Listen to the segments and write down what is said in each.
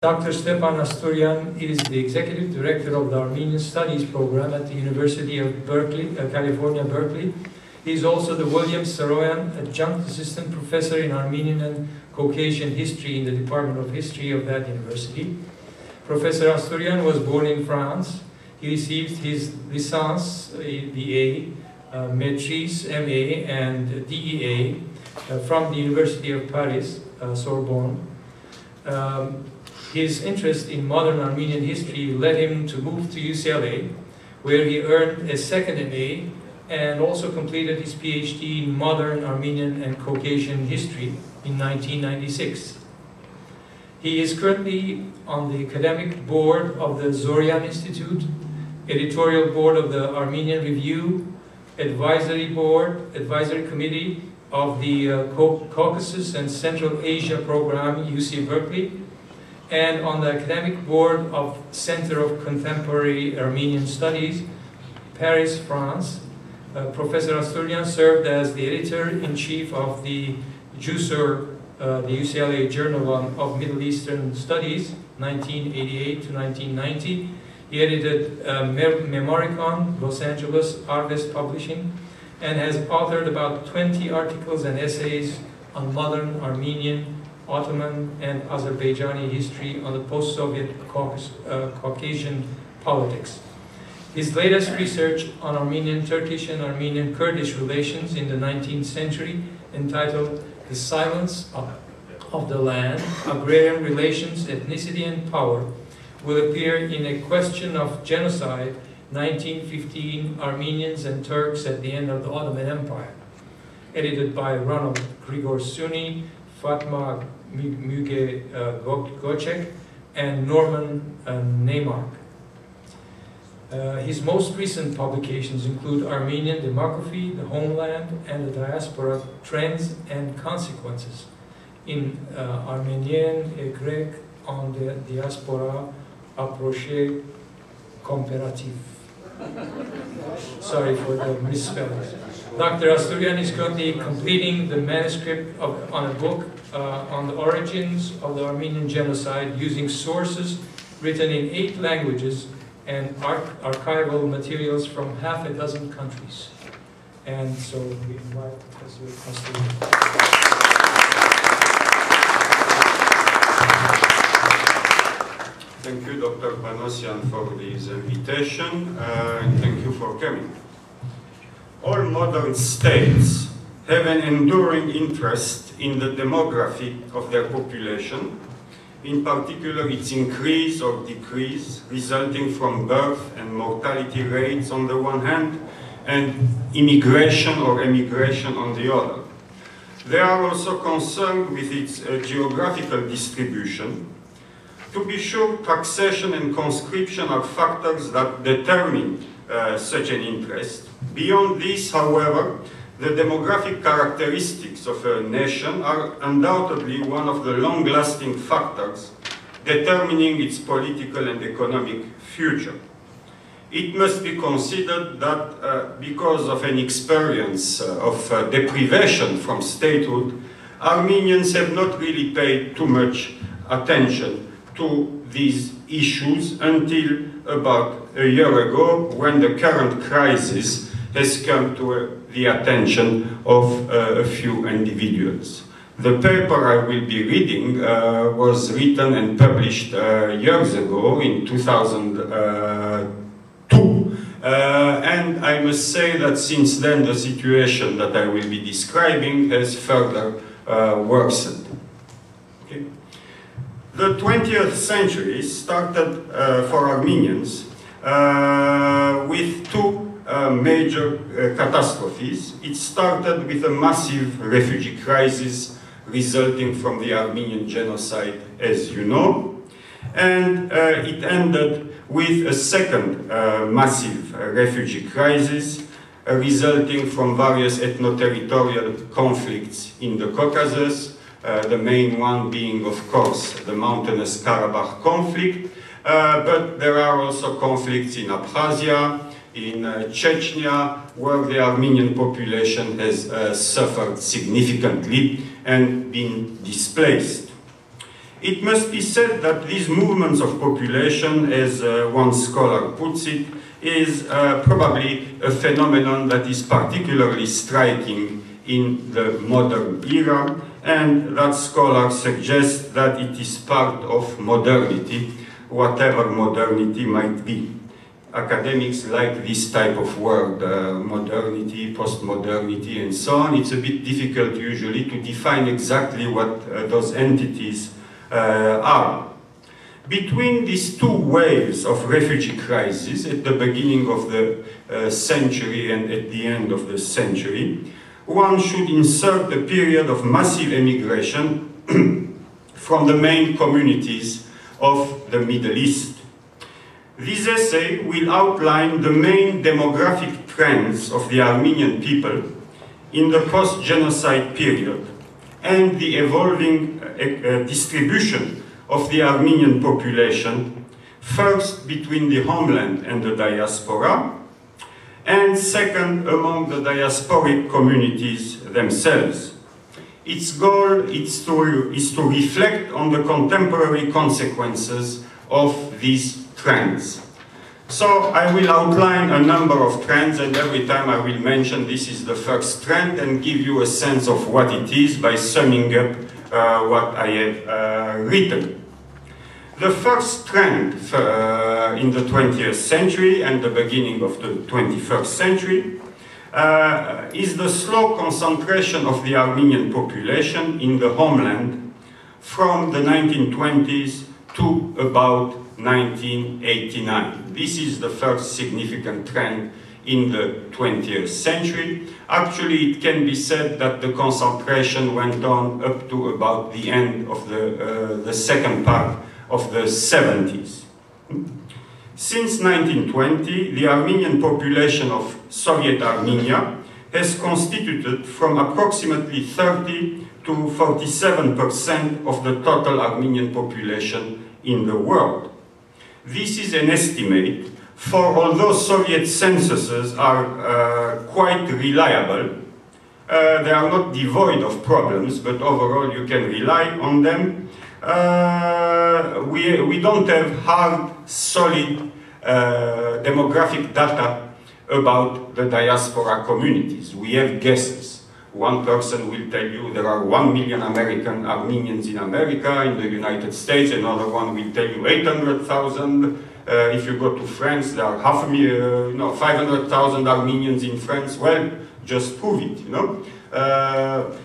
Dr. Stepan Astourian is the Executive Director of the Armenian Studies Program at the University of California, Berkeley. He is also the William Saroyan Adjunct Assistant Professor in Armenian and Caucasian History in the Department of History of that university. Professor Astourian was born in France. He received his licence, BA, maîtrise, MA, and DEA from the University of Paris, Sorbonne. His interest in modern Armenian history led him to move to UCLA, where he earned a second MA and also completed his PhD in modern Armenian and Caucasian history in 1996. He is currently on the academic board of the Zoryan Institute, editorial board of the Armenian Review, advisory committee of the Caucasus and Central Asia program, UC Berkeley, and on the academic board of Center of Contemporary Armenian Studies, Paris, France. Professor Astourian served as the editor-in-chief of the JUCER, the UCLA Journal of Middle Eastern Studies, 1988 to 1990. He edited Memoricon, Los Angeles, Arvest Publishing, and has authored about 20 articles and essays on modern Armenian, Ottoman, and Azerbaijani history on the post-Soviet Caucasian politics. His latest research on Armenian-Turkish and Armenian-Kurdish relations in the 19th century, entitled The Silence of the Land, Agrarian Relations, Ethnicity, and Power, will appear in A Question of Genocide, 1915 Armenians and Turks at the End of the Ottoman Empire, edited by Ronald Grigor Suni, Fatma Muge Gocek, and Norman Neymark. His most recent publications include Armenian Demography, the Homeland, and the Diaspora, Trends and Consequences in Armenian et Grec on the Diaspora Approche Comparative. Sorry for the misspellings. Dr. Astourian is currently completing the manuscript on a book on the origins of the Armenian genocide using sources written in 8 languages and archival materials from half a dozen countries. And so we invite Professor Astourian. Thank you, Dr. Panosian, for this invitation, and thank you for coming. All modern states have an enduring interest in the demography of their population, in particular its increase or decrease resulting from birth and mortality rates on the one hand, and immigration or emigration on the other. They are also concerned with its geographical distribution. To be sure, taxation and conscription are factors that determine such an interest. Beyond this, however, the demographic characteristics of a nation are undoubtedly one of the long-lasting factors determining its political and economic future. It must be considered that because of an experience of deprivation from statehood, Armenians have not really paid too much attention to these issues until about a year ago, when the current crisis has come to the attention of a few individuals. The paper I will be reading was written and published years ago in 2002, and I must say that since then the situation that I will be describing has further worsened. Okay. The 20th century started for Armenians with two major catastrophes. It started with a massive refugee crisis resulting from the Armenian genocide, as you know, and it ended with a second massive refugee crisis resulting from various ethno-territorial conflicts in the Caucasus, the main one being, of course, the mountainous Karabakh conflict, but there are also conflicts in Abkhazia, in Chechnya, where the Armenian population has suffered significantly and been displaced. It must be said that these movements of population, as one scholar puts it, is probably a phenomenon that is particularly striking in the modern era, and that scholar suggests that it is part of modernity, whatever modernity might be. Academics like this type of word, modernity, postmodernity, and so on. It's a bit difficult usually to define exactly what those entities are. Between these two waves of refugee crisis at the beginning of the century and at the end of the century, one should insert the period of massive emigration from the main communities of the Middle East. This essay will outline the main demographic trends of the Armenian people in the post-genocide period and the evolving distribution of the Armenian population, first between the homeland and the diaspora, and second among the diasporic communities themselves. Its goal is to reflect on the contemporary consequences of these trends. So I will outline a number of trends, and every time I will mention this is the first trend and give you a sense of what it is by summing up what I have written. The first trend in the 20th century and the beginning of the 21st century is the slow concentration of the Armenian population in the homeland from the 1920s to about 1989. This is the first significant trend in the 20th century. Actually, it can be said that the concentration went on up to about the end of the second part of the 70s. Since 1920, the Armenian population of Soviet Armenia has constituted from approximately 30 to 47% of the total Armenian population in the world. This is an estimate, for although Soviet censuses are quite reliable, they are not devoid of problems, but overall you can rely on them. We don't have hard, solid demographic data about the diaspora communities. We have guesses. One person will tell you there are 1 million American Armenians in America, in the United States. Another one will tell you 800,000. If you go to France, there are 500,000 Armenians in France. Well, just prove it, you know.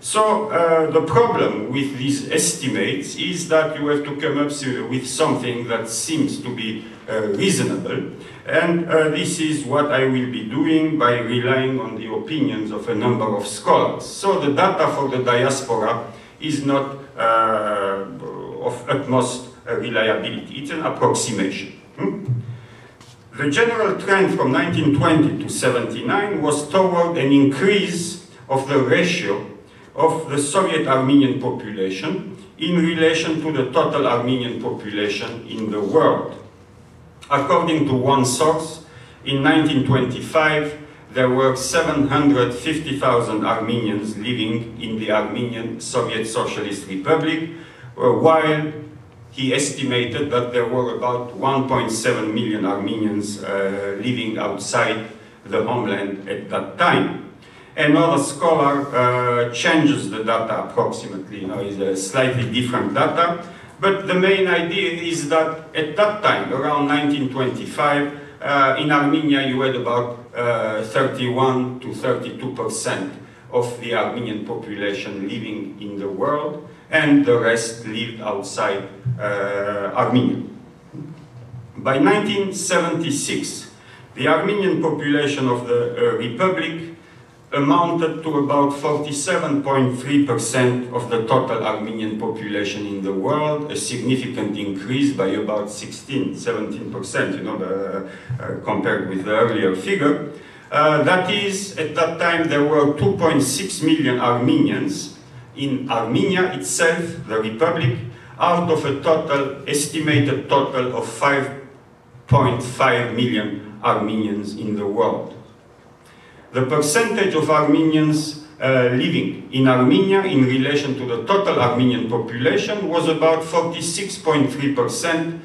So the problem with these estimates is that you have to come up with something that seems to be reasonable, and this is what I will be doing by relying on the opinions of a number of scholars. So the data for the diaspora is not of utmost reliability, it's an approximation. The general trend from 1920 to 79 was toward an increase of the ratio of the Soviet Armenian population in relation to the total Armenian population in the world. According to one source, in 1925, there were 750,000 Armenians living in the Armenian Soviet Socialist Republic, while he estimated that there were about 1.7 million Armenians living outside the homeland at that time. Another scholar changes the data approximately, is a slightly different data, but the main idea is that at that time, around 1925, in Armenia you had about 31 to 32% of the Armenian population living in the world, and the rest lived outside Armenia. By 1976, the Armenian population of the Republic amounted to about 47.3% of the total Armenian population in the world, a significant increase by about 17%, compared with the earlier figure. That is, at that time, there were 2.6 million Armenians in Armenia itself, the Republic, out of a total, estimated total of 5.5 million Armenians in the world. The percentage of Armenians living in Armenia in relation to the total Armenian population was about 46.3%,